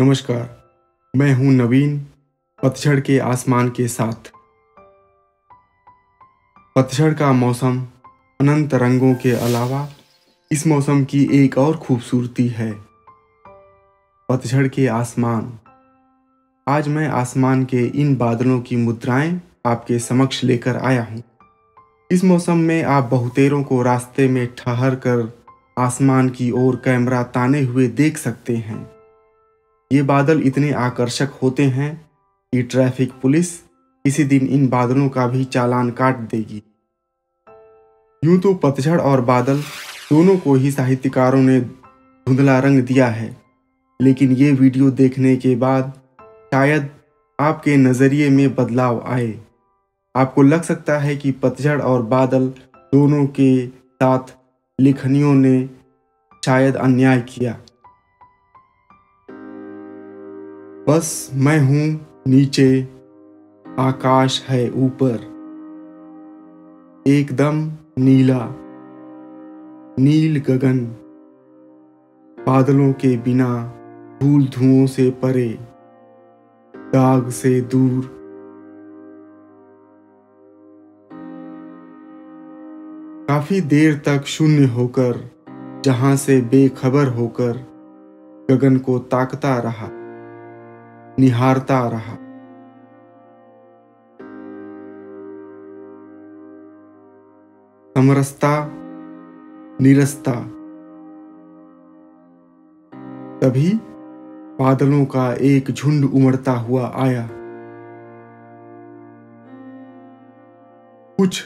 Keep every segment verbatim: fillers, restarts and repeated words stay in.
नमस्कार, मैं हूं नवीन पतझड़ के आसमान के साथ। पतझड़ का मौसम अनंत रंगों के अलावा इस मौसम की एक और खूबसूरती है, पतझड़ के आसमान। आज मैं आसमान के इन बादलों की मुद्राएं आपके समक्ष लेकर आया हूं। इस मौसम में आप बहुतेरों को रास्ते में ठहर कर आसमान की ओर कैमरा ताने हुए देख सकते हैं। ये बादल इतने आकर्षक होते हैं कि ट्रैफिक पुलिस किसी दिन इन बादलों का भी चालान काट देगी। यूं तो पतझड़ और बादल दोनों को ही साहित्यकारों ने धुंधला रंग दिया है, लेकिन ये वीडियो देखने के बाद शायद आपके नज़रिए में बदलाव आए। आपको लग सकता है कि पतझड़ और बादल दोनों के साथ लेखनियों ने शायद अन्याय किया। बस मैं हूं नीचे, आकाश है ऊपर, एकदम नीला नील गगन, बादलों के बिना धूल धुओं से परे, दाग से दूर। काफी देर तक शून्य होकर, जहां से बेखबर होकर गगन को ताकता रहा, निहारता रहा। समरसता, निरसता। तभी बादलों का एक झुंड उमड़ता हुआ आया। कुछ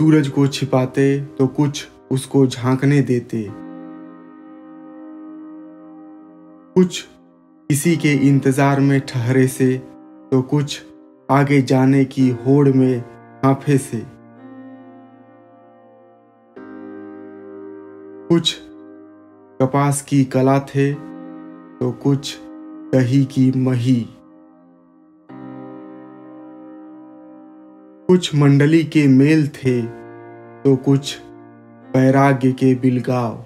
सूरज को छिपाते तो कुछ उसको झांकने देते, कुछ किसी के इंतजार में ठहरे से तो कुछ आगे जाने की होड़ में हांफे से, कुछ कपास की कला थे तो कुछ दही की मही, कुछ मंडली के मेल थे तो कुछ वैराग्य के बिलगाव,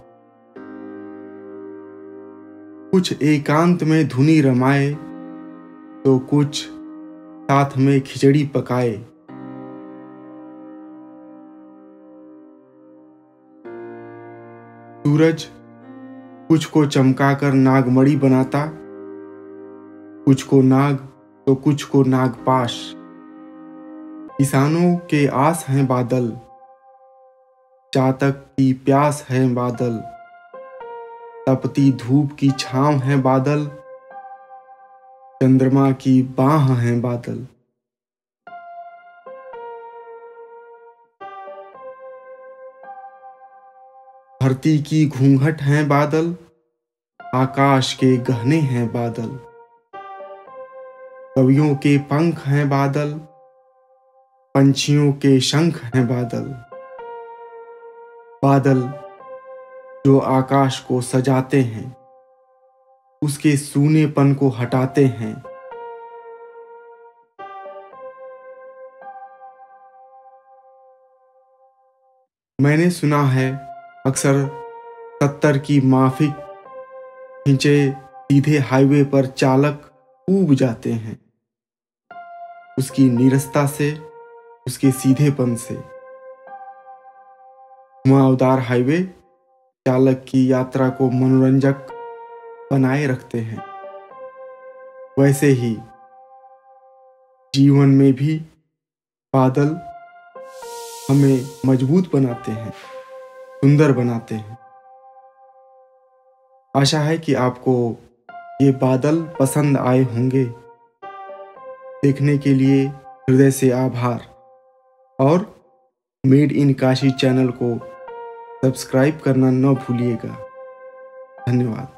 कुछ एकांत में धुनी रमाए तो कुछ साथ में खिचड़ी पकाए। सूरज कुछ को चमकाकर नागमणि बनाता, कुछ को नाग तो कुछ को नागपाश। किसानों के आस हैं बादल, चातक की प्यास है बादल, तपती धूप की छांव है बादल, चंद्रमा की बाह है बादल। धरती की घूंघट है बादल, आकाश के गहने हैं बादल, कवियों के पंख हैं बादल, पंछियों के शंख हैं बादल। बादल जो आकाश को सजाते हैं, उसके सूनेपन को हटाते हैं। मैंने सुना है अक्सर सत्तर की माफिक खींचे सीधे हाईवे पर चालक ऊब जाते हैं, उसकी नीरसता से, उसके सीधेपन से। घुमावदार हाईवे चालक की यात्रा को मनोरंजक बनाए रखते हैं। वैसे ही जीवन में भी बादल हमें मजबूत बनाते हैं, सुंदर बनाते हैं। आशा है कि आपको ये बादल पसंद आए होंगे। देखने के लिए हृदय से आभार और मेड इन काशी चैनल को सब्सक्राइब करना न भूलिएगा। धन्यवाद।